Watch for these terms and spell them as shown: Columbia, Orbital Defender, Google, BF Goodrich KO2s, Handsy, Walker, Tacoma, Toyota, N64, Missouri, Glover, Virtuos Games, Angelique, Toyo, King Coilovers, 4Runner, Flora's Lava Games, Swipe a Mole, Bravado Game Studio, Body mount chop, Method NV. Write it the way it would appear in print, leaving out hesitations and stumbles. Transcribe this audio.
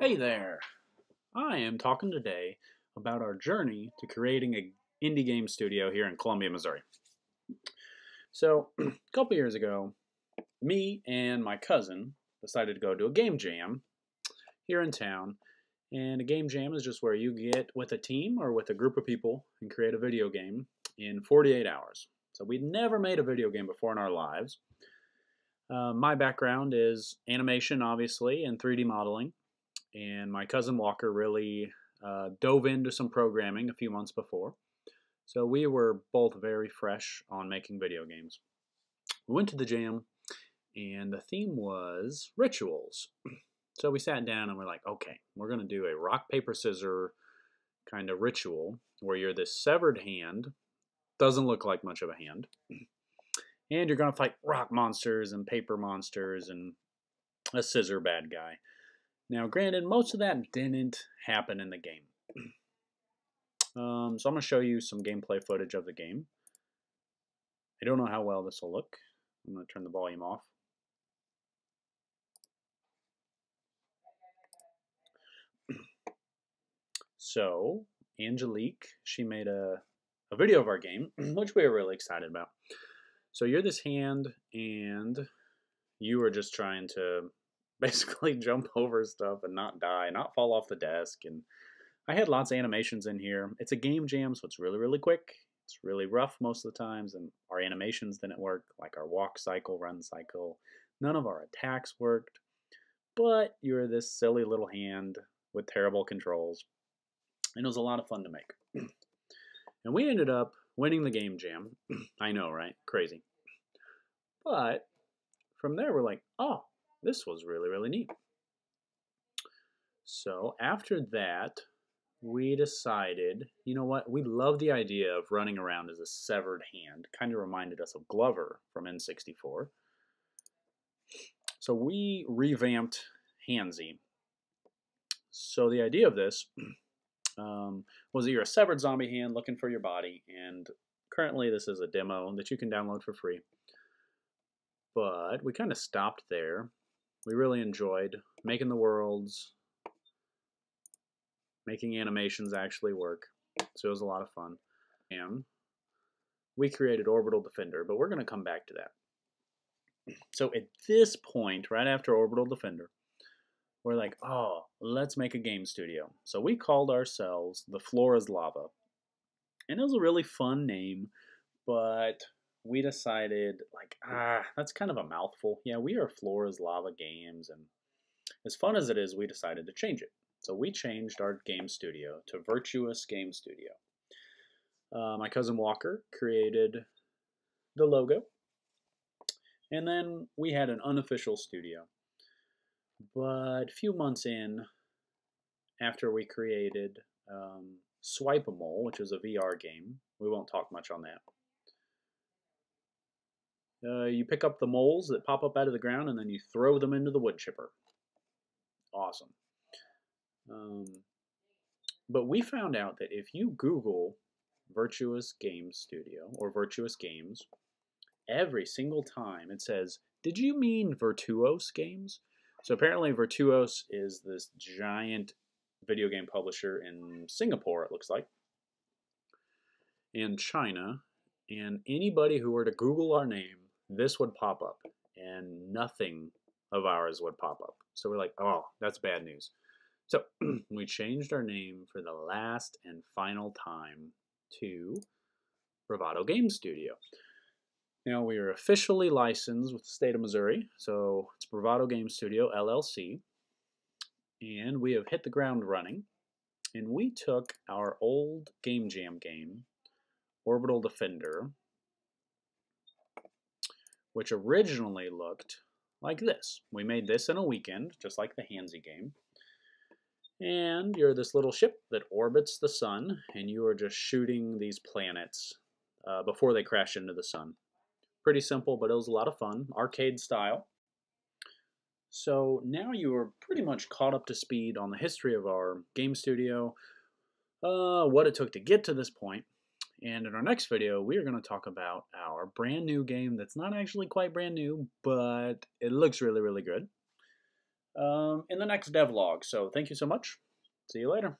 Hey there! I am talking today about our journey to creating an indie game studio here in Columbia, Missouri. So, a couple years ago, me and my cousin decided to go do a game jam here in town. And a game jam is just where you get with a team or with a group of people and create a video game in 48 hours. So we'd never made a video game before in our lives. My background is animation, obviously, and 3D modeling. And my cousin Walker really dove into some programming a few months before. So we were both very fresh on making video games. We went to the jam, and the theme was rituals. So we sat down and we're like, okay, we're going to do a rock, paper, scissors kind of ritual where you're this severed hand, doesn't look like much of a hand, and you're going to fight rock monsters and paper monsters and a scissor bad guy. Now, granted, most of that didn't happen in the game. So I'm going to show you some gameplay footage of the game. I don't know how well this will look. I'm going to turn the volume off. So, Angelique, she made a video of our game, which we were really excited about. So you're this hand, and you are just trying to basically jump over stuff and not die, not fall off the desk. And I had lots of animations in here. It's a game jam, so it's really, really quick. It's really rough most of the times, and our animations didn't work, like our walk cycle, run cycle. None of our attacks worked, but you're this silly little hand with terrible controls. And it was a lot of fun to make. And we ended up winning the game jam. I know, right? Crazy. But from there, we're like, oh, this was really, really neat. So after that, we decided, you know what? We love the idea of running around as a severed hand. Kind of reminded us of Glover from N64. So we revamped Handsy. So the idea of this was that you're a severed zombie hand looking for your body, and currently this is a demo that you can download for free. But we kind of stopped there. We really enjoyed making the worlds, making animations actually work, so it was a lot of fun. And we created Orbital Defender, but we're going to come back to that. So at this point, right after Orbital Defender, we're like, oh, let's make a game studio. So we called ourselves the Flora's Lava. And it was a really fun name, but we decided, like, that's kind of a mouthful. Yeah, we are Flora's Lava Games, and as fun as it is, we decided to change it. So we changed our game studio to Virtuos Game Studio. My cousin Walker created the logo, and then we had an unofficial studio. But a few months in, after we created Swipe a Mole, which is a VR game, we won't talk much on that. You pick up the moles that pop up out of the ground, and then you throw them into the wood chipper. Awesome. But we found out that if you Google Virtuos Game Studio or Virtuos Games, every single time it says, "Did you mean Virtuos Games?" So apparently Virtuos is this giant video game publisher in Singapore, it looks like, and China. And anybody who were to Google our name, this would pop up. And nothing of ours would pop up. So we're like, oh, that's bad news. So we changed our name for the last and final time to Bravado Game Studio. Now, we are officially licensed with the state of Missouri, so it's Bravado Game Studio, LLC, and we have hit the ground running, and we took our old Game Jam game, Orbital Defender, which originally looked like this. We made this in a weekend, just like the Handsy game, and you're this little ship that orbits the sun, and you are just shooting these planets before they crash into the sun. Pretty simple, but it was a lot of fun, arcade style. So now you are pretty much caught up to speed on the history of our game studio, what it took to get to this point. And in our next video, we are going to talk about our brand new game that's not actually quite brand new, but it looks really, really good. in the next devlog. So thank you so much. See you later.